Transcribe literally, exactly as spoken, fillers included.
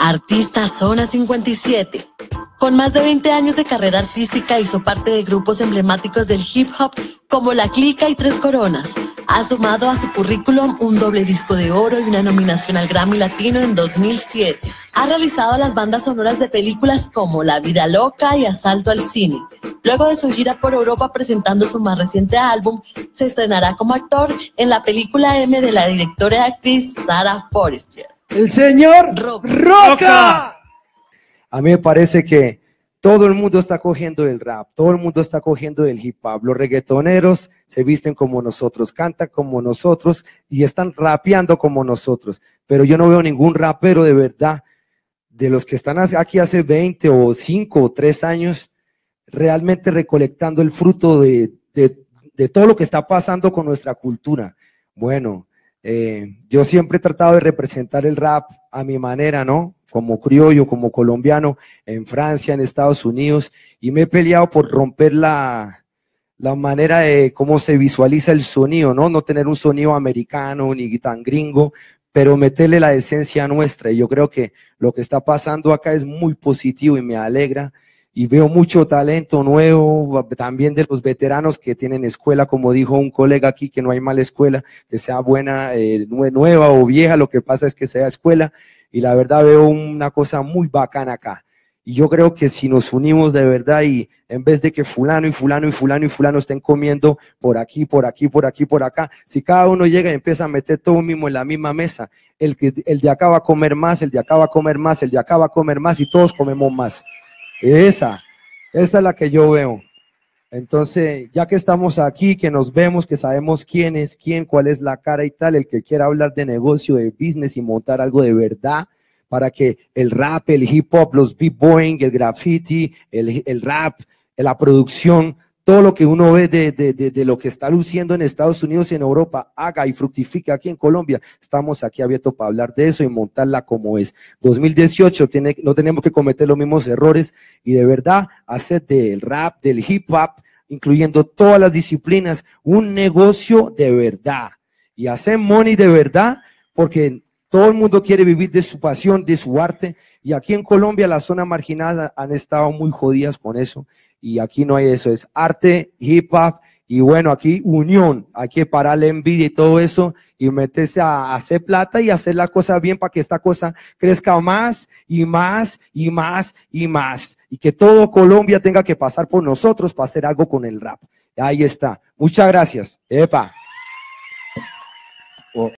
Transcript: Artista Zona cincuenta y siete. Con más de veinte años de carrera artística, hizo parte de grupos emblemáticos del hip hop como La Clica y Tres Coronas. Ha sumado a su currículum un doble disco de oro y una nominación al Grammy Latino en dos mil siete. Ha realizado las bandas sonoras de películas como La Vida Loca y Asalto al Cine. Luego de su gira por Europa presentando su más reciente álbum, se estrenará como actor en la película M de la directora y actriz Sara Forrester. El señor ROCCA. A mí me parece que todo el mundo está cogiendo el rap, todo el mundo está cogiendo el hip hop. Los reggaetoneros se visten como nosotros, cantan como nosotros y están rapeando como nosotros. Pero yo no veo ningún rapero de verdad, de los que están aquí hace veinte o cinco o tres años, realmente recolectando el fruto de, de, de todo lo que está pasando con nuestra cultura. Bueno, eh, yo siempre he tratado de representar el rap a mi manera, ¿no? Como criollo, como colombiano, en Francia, en Estados Unidos, y me he peleado por romper la, la manera de cómo se visualiza el sonido, ¿no? No tener un sonido americano ni tan gringo, pero meterle la esencia nuestra. Y yo creo que lo que está pasando acá es muy positivo y me alegra. Y veo mucho talento nuevo, también de los veteranos que tienen escuela, como dijo un colega aquí, que no hay mala escuela, que sea buena, eh, nueva o vieja, lo que pasa es que sea escuela, y la verdad veo una cosa muy bacana acá. Y yo creo que si nos unimos de verdad y en vez de que fulano y fulano y fulano y fulano estén comiendo por aquí, por aquí, por aquí, por acá, si cada uno llega y empieza a meter todo mismo en la misma mesa, el, que, el de acá va a comer más, el de acá va a comer más, el de acá va a comer más y todos comemos más. Esa, esa es la que yo veo. Entonces, ya que estamos aquí, que nos vemos, que sabemos quién es quién, cuál es la cara y tal, el que quiera hablar de negocio, de business y montar algo de verdad, para que el rap, el hip hop, los b-boying, el graffiti, el, el rap, la producción, todo lo que uno ve de, de, de, de lo que está luciendo en Estados Unidos y en Europa, haga y fructifique aquí en Colombia. Estamos aquí abiertos para hablar de eso y montarla como es. dos mil dieciocho, tiene, no tenemos que cometer los mismos errores y de verdad hacer del rap, del hip hop, incluyendo todas las disciplinas, un negocio de verdad. Y hacer money de verdad, porque todo el mundo quiere vivir de su pasión, de su arte. Y aquí en Colombia, las zonas marginadas han estado muy jodidas con eso. Y aquí no hay eso, es arte, hip hop, y bueno, aquí unión, hay que parar la envidia y todo eso, y meterse a hacer plata y hacer las cosas bien para que esta cosa crezca más, y más, y más, y más, y que todo Colombia tenga que pasar por nosotros para hacer algo con el rap. Ahí está, muchas gracias, epa.